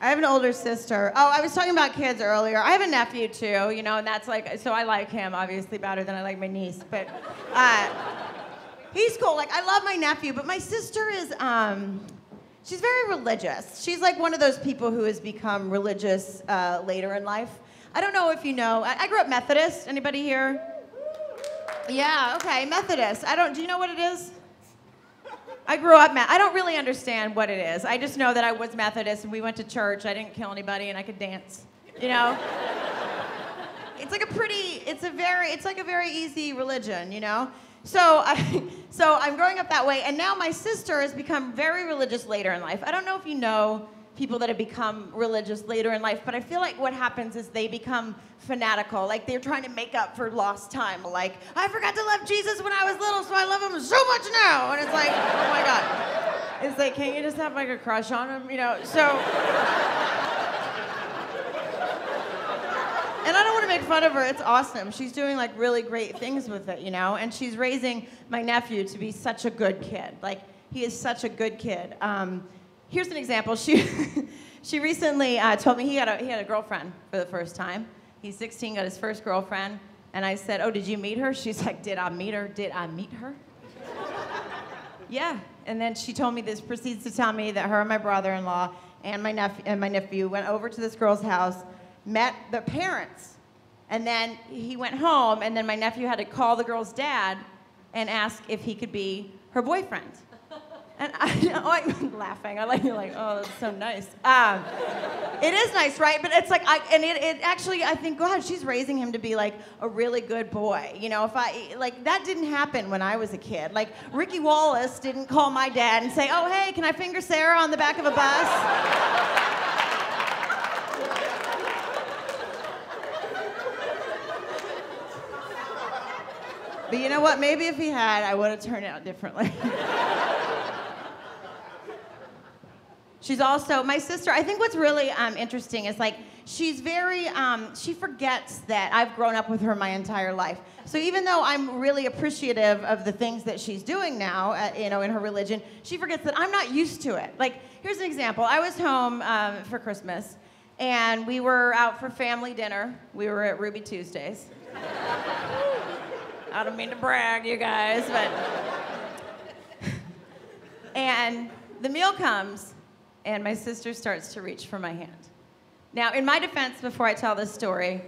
I have an older sister. Oh, I was talking about kids earlier. I have a nephew too, you know, and that's like, so I like him obviously better than I like my niece, but he's cool. Like, I love my nephew, but my sister is, she's very religious. She's like one of those people who has become religious later in life. I don't know if you know, I grew up Methodist. Anybody here? Yeah, okay, Methodist. Do you know what it is? I grew up, I don't really understand what it is. I just know that I was Methodist and we went to church. I didn't kill anybody and I could dance, you know? It's like a pretty, it's like a very easy religion, you know? So I'm growing up that way, and now my sister has become very religious later in life. I don't know if you know people that have become religious later in life, but I feel like what happens is they become fanatical. Like, they're trying to make up for lost time. Like, I forgot to love Jesus when I was little, so I love him so much now. And it's like, oh my God. It's like, can't you just have like a crush on him? You know, so. And I don't want to make fun of her, it's awesome. She's doing like really great things with it, you know? And she's raising my nephew to be such a good kid. Like, he is such a good kid. Here's an example. She recently told me he had a girlfriend for the first time. He's 16, got his first girlfriend, and I said, "Oh, did you meet her?" She's like, "Did I meet her? Did I meet her?" Yeah. And then she told me this, proceeds to tell me that her and my brother-in-law and my nephew went over to this girl's house, met the parents, and then he went home. And then my nephew had to call the girl's dad and ask if he could be her boyfriend. And I'm laughing. I like, you're like, oh, that's so nice. It is nice, right? But it's like, I think, God, she's raising him to be like a really good boy. You know, that didn't happen when I was a kid. Like, Ricky Wallace didn't call my dad and say, oh, hey, can I finger Sarah on the back of a bus? But you know what? Maybe if he had, I would have turned out differently. She's also, my sister, I think what's really interesting is, like, she's very, she forgets that I've grown up with her my entire life. So even though I'm really appreciative of the things that she's doing now, you know, in her religion, she forgets that I'm not used to it. Like, here's an example. I was home for Christmas, and we were out for family dinner. We were at Ruby Tuesdays. I don't mean to brag, you guys, but... And the meal comes, and my sister starts to reach for my hand. Now, in my defense, before I tell this story,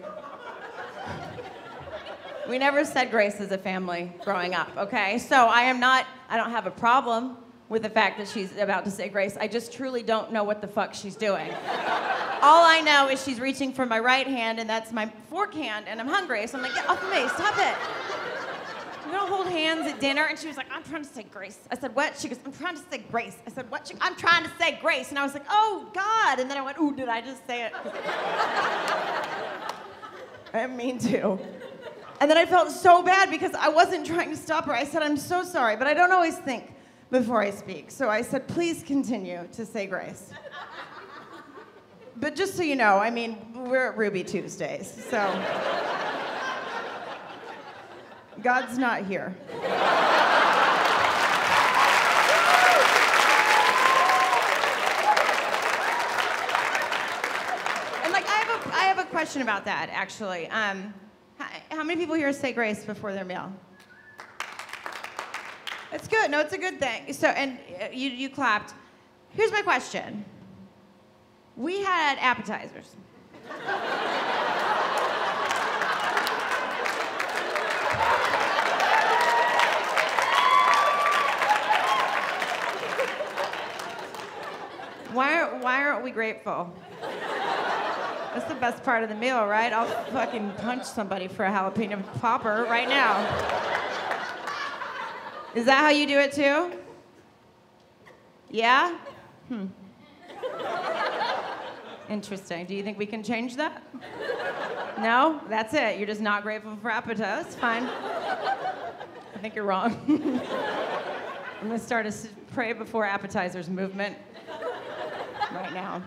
we never said grace as a family growing up, okay? So I don't have a problem with the fact that she's about to say grace. I just truly don't know what the fuck she's doing. All I know is she's reaching for my right hand, and that's my fork hand, and I'm hungry, so I'm like, get off of me, stop it. We don't hold hands at dinner. And she was like, I'm trying to say grace. I said, what? She goes, I'm trying to say grace. I said, what? She goes, I'm trying to say grace. And I was like, oh, God. And then I went, ooh, did I just say it? I didn't mean to. And then I felt so bad because I wasn't trying to stop her. I said, I'm so sorry, but I don't always think before I speak. So I said, please continue to say grace. But just so you know, I mean, we're at Ruby Tuesdays, so... God's not here. And like, I have a question about that, actually. How many people here say grace before their meal? It's good. No, it's a good thing. So, and you clapped. Here's my question. We had appetizers. Why aren't we grateful? That's the best part of the meal, right? I'll fucking punch somebody for a jalapeno popper right now. Is that how you do it too? Yeah? Interesting. Do you think we can change that? No? That's it. You're just not grateful for appetizers. Fine. I think you're wrong. I'm going to start a pray before appetizers movement right now.